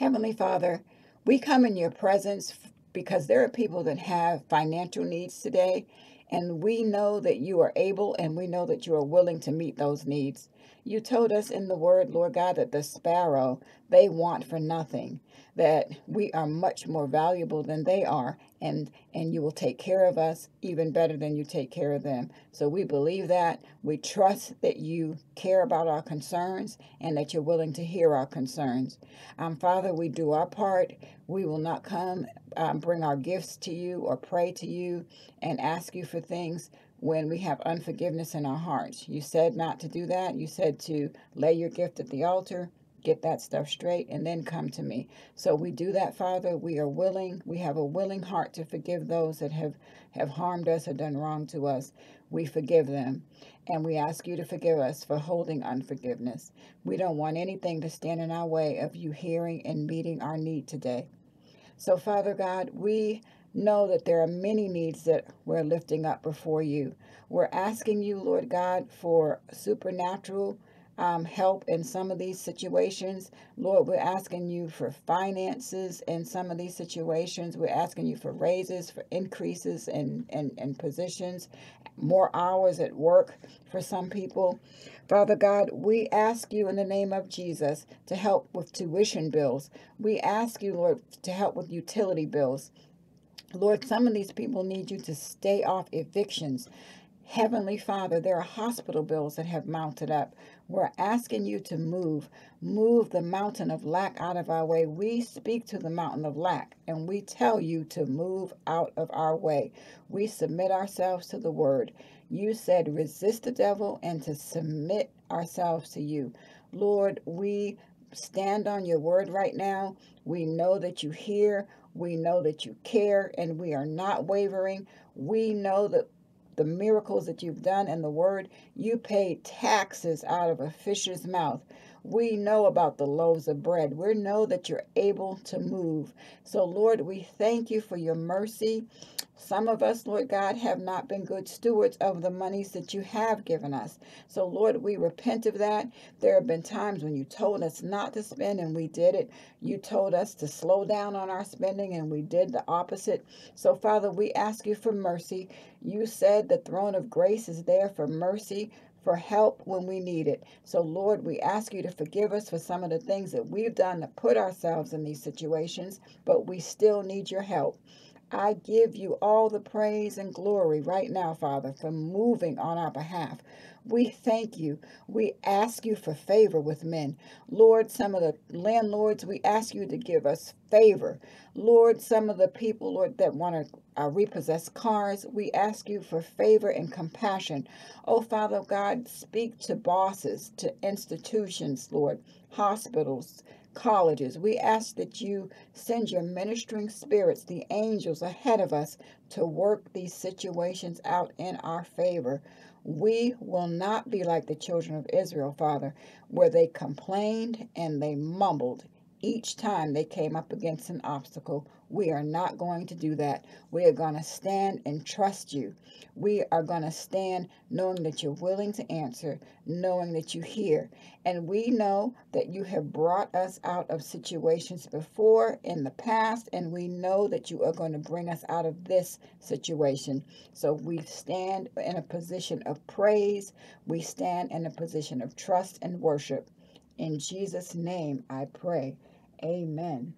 Heavenly Father, we come in your presence because there are people that have financial needs today, and we know that you are able and we know that you are willing to meet those needs. You told us in the word, Lord God, that the sparrow, they want for nothing, that we are much more valuable than they are, and you will take care of us even better than you take care of them. So we believe that. We trust that you care about our concerns and that you're willing to hear our concerns. Father, we do our part. We will not come bring our gifts to you or pray to you and ask you for things when we have unforgiveness in our hearts. You said not to do that. You said to lay your gift at the altar, get that stuff straight, and then come to me. So we do that, Father. We are willing. We have a willing heart to forgive those that have harmed us or done wrong to us. We forgive them, and we ask you to forgive us for holding unforgiveness. We don't want anything to stand in our way of you hearing and meeting our need today. So, Father God, we know that there are many needs that we're lifting up before you. We're asking you, Lord God, for supernatural help in some of these situations. Lord, we're asking you for finances in some of these situations. We're asking you for raises, for increases in positions, more hours at work for some people. Father God, we ask you in the name of Jesus to help with tuition bills. We ask you, Lord, to help with utility bills. Lord, some of these people need you to stay off evictions. Heavenly Father, there are hospital bills that have mounted up. We're asking you to move the mountain of lack out of our way. We speak to the mountain of lack, and we tell you to move out of our way. We submit ourselves to the word. You said resist the devil and to submit ourselves to you. Lord, we stand on your word right now. We know that you hear. We know that you care, and we are not wavering. We know that the miracles that you've done in the word, you paid taxes out of a fish's mouth. We know about the loaves of bread. We know that you're able to move. So, Lord, we thank you for your mercy. Some of us, Lord God, have not been good stewards of the monies that you have given us. So, Lord, we repent of that. There have been times when you told us not to spend and we did it. You told us to slow down on our spending and we did the opposite. So, Father, we ask you for mercy. You said the throne of grace is there for mercy, for help when we need it. So, Lord, we ask you to forgive us for some of the things that we've done to put ourselves in these situations, but we still need your help. I give you all the praise and glory right now, Father, for moving on our behalf. We thank you. We ask you for favor with men. Lord, some of the landlords, we ask you to give us favor. Lord, some of the people, Lord, that want to repossess cars, we ask you for favor and compassion. Oh, Father God, speak to bosses, to institutions, Lord, hospitals, colleges. We ask that you send your ministering spirits, the angels ahead of us, to work these situations out in our favor. We will not be like the children of Israel, Father, where they complained and they mumbled each time they came up against an obstacle. We are not going to do that. We are going to stand and trust you. We are going to stand knowing that you're willing to answer, knowing that you hear. And we know that you have brought us out of situations before in the past, and we know that you are going to bring us out of this situation. So we stand in a position of praise. We stand in a position of trust and worship. In Jesus' name I pray. Amen.